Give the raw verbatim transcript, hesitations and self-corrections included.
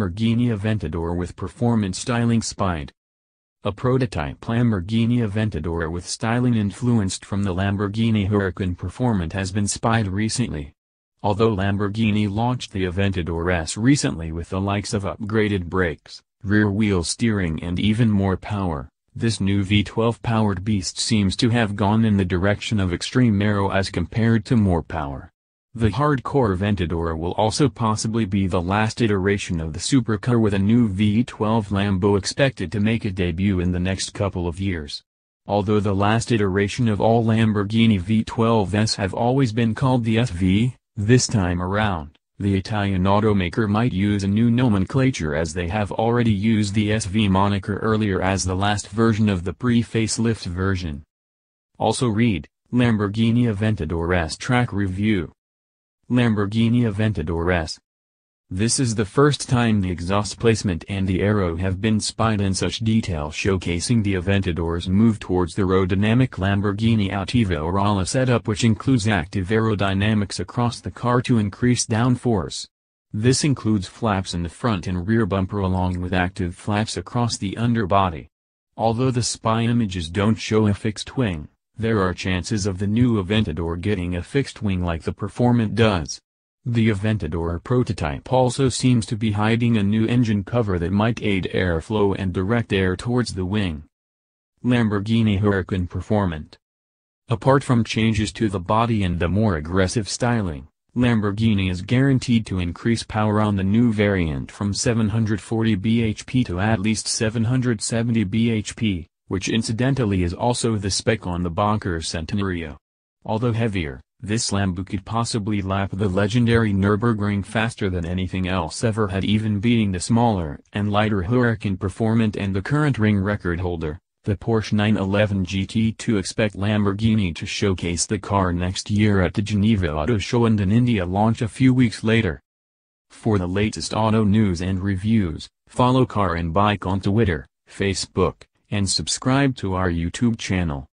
Lamborghini Aventador with performance styling spied. A prototype Lamborghini Aventador with styling influenced from the Lamborghini Huracan Performante has been spied recently. Although Lamborghini launched the Aventador S recently with the likes of upgraded brakes, rear-wheel steering and even more power, this new V twelve-powered beast seems to have gone in the direction of extreme aero as compared to more power. The hardcore Aventador will also possibly be the last iteration of the supercar, with a new V twelve Lambo expected to make a debut in the next couple of years. Although the last iteration of all Lamborghini V twelves have always been called the S V, this time around, the Italian automaker might use a new nomenclature, as they have already used the S V moniker earlier as the last version of the pre-facelift version. Also read, Lamborghini Aventador S track review. Lamborghini Aventador S. This is the first time the exhaust placement and the aero have been spied in such detail, showcasing the Aventador's move towards the aerodynamic Lamborghini Attiva or A L A setup, which includes active aerodynamics across the car to increase downforce. This includes flaps in the front and rear bumper along with active flaps across the underbody. Although the spy images don't show a fixed wing, there are chances of the new Aventador getting a fixed wing like the Performante does. The Aventador prototype also seems to be hiding a new engine cover that might aid airflow and direct air towards the wing. Lamborghini Huracan Performante. Apart from changes to the body and the more aggressive styling, Lamborghini is guaranteed to increase power on the new variant from seven hundred forty b h p to at least seven hundred seventy b h p, which incidentally is also the spec on the Boxer Centenario. Although heavier, this Lambo could possibly lap the legendary Nürburgring faster than anything else ever had, even beating the smaller and lighter Huracan Performante and the current ring record holder, the Porsche nine eleven G T two. Expect Lamborghini to showcase the car next year at the Geneva Auto Show and an India launch a few weeks later. For the latest auto news and reviews, follow Car and Bike on Twitter, Facebook, and subscribe to our YouTube channel.